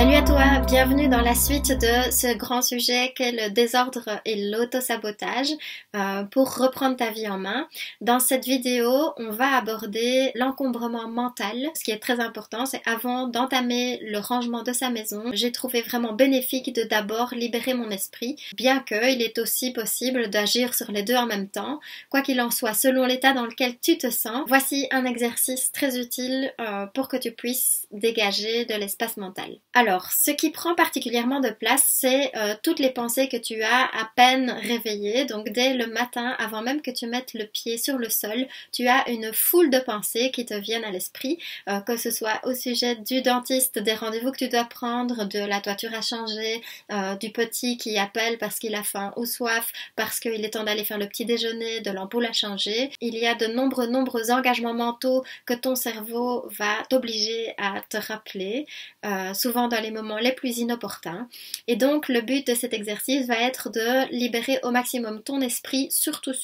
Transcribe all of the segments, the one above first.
Salut à toi, bienvenue dans la suite de ce grand sujet qu'est le désordre et l'auto-sabotage pour reprendre ta vie en main. Dans cette vidéo, on va aborder l'encombrement mental. Ce qui est très important, c'est avant d'entamer le rangement de sa maison, j'ai trouvé vraiment bénéfique de d'abord libérer mon esprit, bien qu'il est aussi possible d'agir sur les deux en même temps. Quoi qu'il en soit, selon l'état dans lequel tu te sens, voici un exercice très utile pour que tu puisses dégager de l'espace mental. Alors, ce qui prend particulièrement de place, c'est toutes les pensées que tu as à peine réveillées. Donc dès le matin, avant même que tu mettes le pied sur le sol, tu as une foule de pensées qui te viennent à l'esprit, que ce soit au sujet du dentiste, des rendez-vous que tu dois prendre, de la toiture à changer, du petit qui appelle parce qu'il a faim ou soif, parce qu'il est temps d'aller faire le petit déjeuner, de l'ampoule à changer. Il y a de nombreux engagements mentaux que ton cerveau va t'obliger à te rappeler, souvent dans les moments les plus inopportuns. Et donc le but de cet exercice va être de libérer au maximum ton esprit, surtout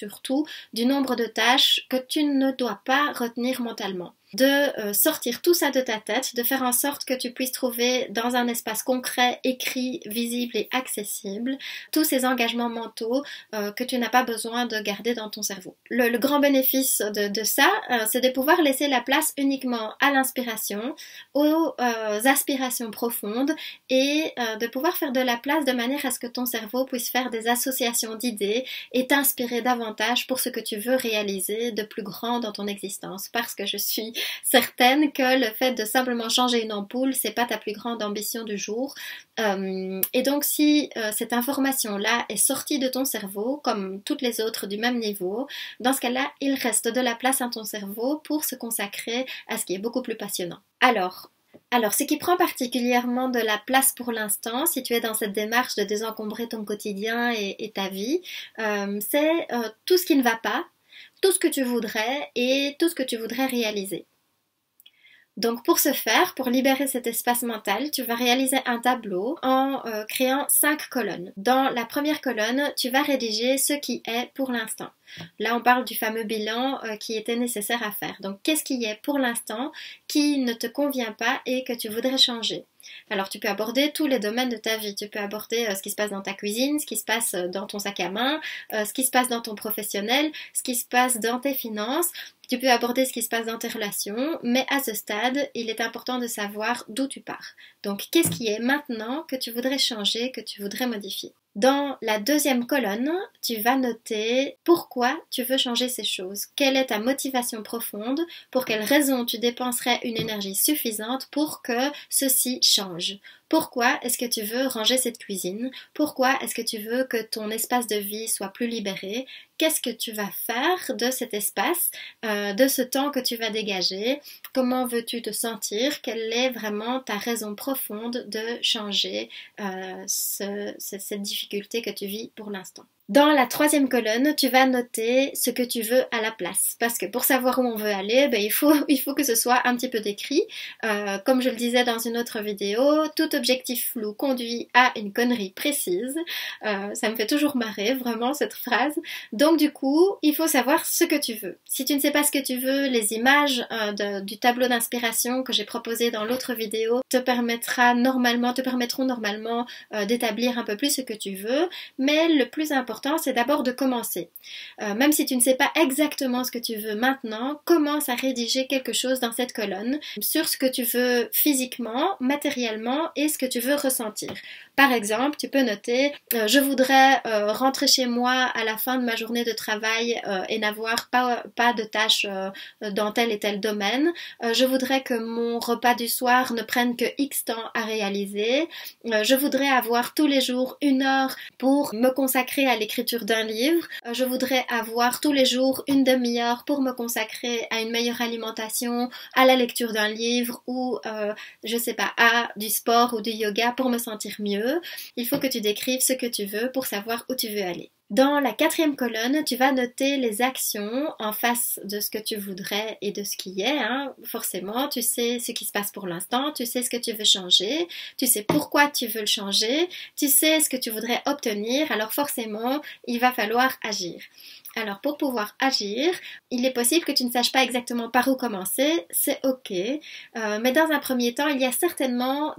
du nombre de tâches que tu ne dois pas retenir mentalement, de sortir tout ça de ta tête, de faire en sorte que tu puisses trouver dans un espace concret, écrit, visible et accessible tous ces engagements mentaux que tu n'as pas besoin de garder dans ton cerveau. Le grand bénéfice de ça, c'est de pouvoir laisser la place uniquement à l'inspiration, aux aspirations profondes et de pouvoir faire de la place de manière à ce que ton cerveau puisse faire des associations d'idées et t'inspirer davantage pour ce que tu veux réaliser de plus grand dans ton existence, parce que je suis certaine que le fait de simplement changer une ampoule, c'est pas ta plus grande ambition du jour. Et donc si cette information-là est sortie de ton cerveau, comme toutes les autres du même niveau, dans ce cas-là, il reste de la place à ton cerveau pour se consacrer à ce qui est beaucoup plus passionnant. Alors, ce qui prend particulièrement de la place pour l'instant, si tu es dans cette démarche de désencombrer ton quotidien et ta vie, c'est tout ce qui ne va pas, tout ce que tu voudrais et tout ce que tu voudrais réaliser. Donc pour ce faire, pour libérer cet espace mental, tu vas réaliser un tableau en créant 5 colonnes. Dans la première colonne, tu vas rédiger ce qui est pour l'instant. Là, on parle du fameux bilan qui était nécessaire à faire. Donc qu'est-ce qui est pour l'instant, qui ne te convient pas et que tu voudrais changer ? Alors tu peux aborder tous les domaines de ta vie, tu peux aborder ce qui se passe dans ta cuisine, ce qui se passe dans ton sac à main, ce qui se passe dans ton professionnel, ce qui se passe dans tes finances, tu peux aborder ce qui se passe dans tes relations, mais à ce stade, il est important de savoir d'où tu pars. Donc qu'est-ce qui est maintenant que tu voudrais changer, que tu voudrais modifier ? Dans la deuxième colonne, tu vas noter pourquoi tu veux changer ces choses. Quelle est ta motivation profonde? Pour quelles raisons tu dépenserais une énergie suffisante pour que ceci change? Pourquoi est-ce que tu veux ranger cette cuisine? Pourquoi est-ce que tu veux que ton espace de vie soit plus libéré? Qu'est-ce que tu vas faire de cet espace, de ce temps que tu vas dégager? Comment veux-tu te sentir? Quelle est vraiment ta raison profonde de changer cette difficulté que tu vis pour l'instant? Dans la troisième colonne, tu vas noter ce que tu veux à la place. Parce que pour savoir où on veut aller, ben, il faut que ce soit un petit peu décrit. Comme je le disais dans une autre vidéo, tout objectif flou conduit à une connerie précise. Ça me fait toujours marrer, vraiment, cette phrase. Donc du coup, il faut savoir ce que tu veux. Si tu ne sais pas ce que tu veux, les images du tableau d'inspiration que j'ai proposé dans l'autre vidéo te permettront normalement d'établir un peu plus ce que tu veux. Mais le plus important, c'est d'abord de commencer. Même si tu ne sais pas exactement ce que tu veux maintenant, commence à rédiger quelque chose dans cette colonne sur ce que tu veux physiquement, matériellement et ce que tu veux ressentir. Par exemple, tu peux noter « Je voudrais rentrer chez moi à la fin de ma journée de travail et n'avoir pas de tâches dans tel et tel domaine. Je voudrais que mon repas du soir ne prenne que X temps à réaliser. Je voudrais avoir tous les jours 1 heure pour me consacrer à l'écriture d'un livre, je voudrais avoir tous les jours une demi-heure pour me consacrer à une meilleure alimentation, à la lecture d'un livre ou, je sais pas, à du sport ou du yoga pour me sentir mieux. Il faut que tu décrives ce que tu veux pour savoir où tu veux aller. Dans la quatrième colonne, tu vas noter les actions en face de ce que tu voudrais et de ce qui est. Forcément, tu sais ce qui se passe pour l'instant, tu sais ce que tu veux changer, tu sais pourquoi tu veux le changer, tu sais ce que tu voudrais obtenir, alors forcément, il va falloir agir. Alors pour pouvoir agir, il est possible que tu ne saches pas exactement par où commencer, c'est ok, mais dans un premier temps, il y a certainement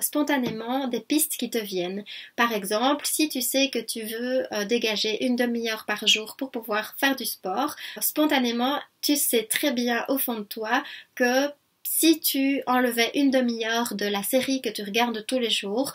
spontanément des pistes qui te viennent. Par exemple, si tu sais que tu veux dégager une demi-heure par jour pour pouvoir faire du sport, spontanément, tu sais très bien au fond de toi que si tu enlevais une demi-heure de la série que tu regardes tous les jours,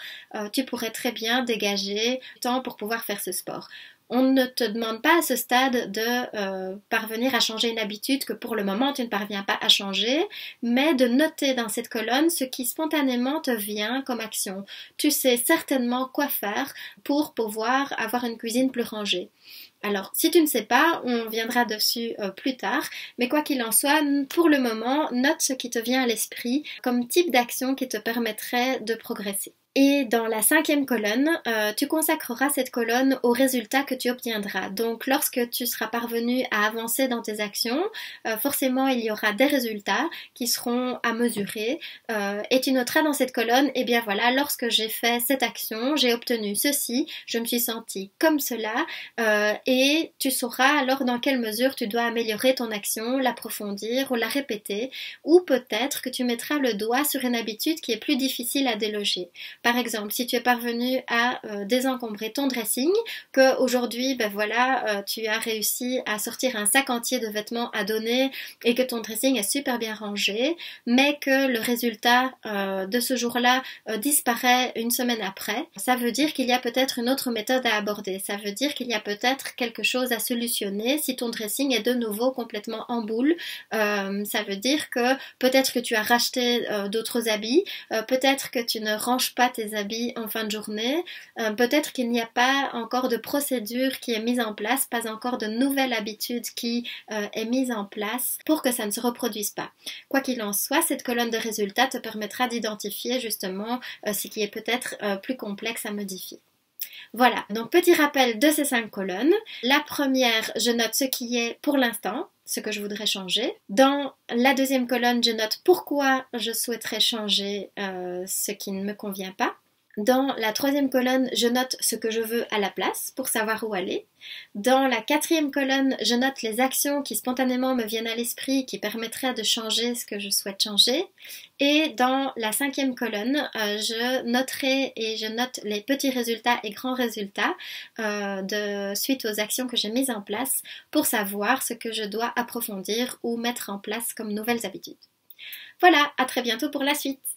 tu pourrais très bien dégager du temps pour pouvoir faire ce sport. On ne te demande pas à ce stade de parvenir à changer une habitude que pour le moment tu ne parviens pas à changer, mais de noter dans cette colonne ce qui spontanément te vient comme action. Tu sais certainement quoi faire pour pouvoir avoir une cuisine plus rangée. Alors, si tu ne sais pas, on viendra dessus plus tard, mais quoi qu'il en soit, pour le moment, note ce qui te vient à l'esprit comme type d'action qui te permettrait de progresser. Et dans la 5e colonne, tu consacreras cette colonne aux résultats que tu obtiendras. Donc lorsque tu seras parvenu à avancer dans tes actions, forcément il y aura des résultats qui seront à mesurer et tu noteras dans cette colonne, eh bien voilà, lorsque j'ai fait cette action, j'ai obtenu ceci, je me suis sentie comme cela et tu sauras alors dans quelle mesure tu dois améliorer ton action, l'approfondir ou la répéter, ou peut-être que tu mettras le doigt sur une habitude qui est plus difficile à déloger. Par exemple, si tu es parvenu à désencombrer ton dressing, qu'aujourd'hui, ben voilà, tu as réussi à sortir un sac entier de vêtements à donner et que ton dressing est super bien rangé, mais que le résultat de ce jour-là disparaît une semaine après, ça veut dire qu'il y a peut-être une autre méthode à aborder. Ça veut dire qu'il y a peut-être quelque chose à solutionner si ton dressing est de nouveau complètement en boule. Ça veut dire que peut-être que tu as racheté d'autres habits, peut-être que tu ne ranges pas tes habits en fin de journée, peut-être qu'il n'y a pas encore de procédure qui est mise en place, pas encore de nouvelle habitude qui est mise en place pour que ça ne se reproduise pas. Quoi qu'il en soit, cette colonne de résultats te permettra d'identifier justement ce qui est peut-être plus complexe à modifier. Voilà, donc petit rappel de ces 5 colonnes. La première, je note ce qui est pour l'instant, ce que je voudrais changer. Dans la 2e colonne, je note pourquoi je souhaiterais changer ce qui ne me convient pas. Dans la 3e colonne, je note ce que je veux à la place pour savoir où aller. Dans la 4e colonne, je note les actions qui spontanément me viennent à l'esprit qui permettraient de changer ce que je souhaite changer. Et dans la 5e colonne, je noterai et je note les petits résultats et grands résultats suite aux actions que j'ai mises en place pour savoir ce que je dois approfondir ou mettre en place comme nouvelles habitudes. Voilà, à très bientôt pour la suite.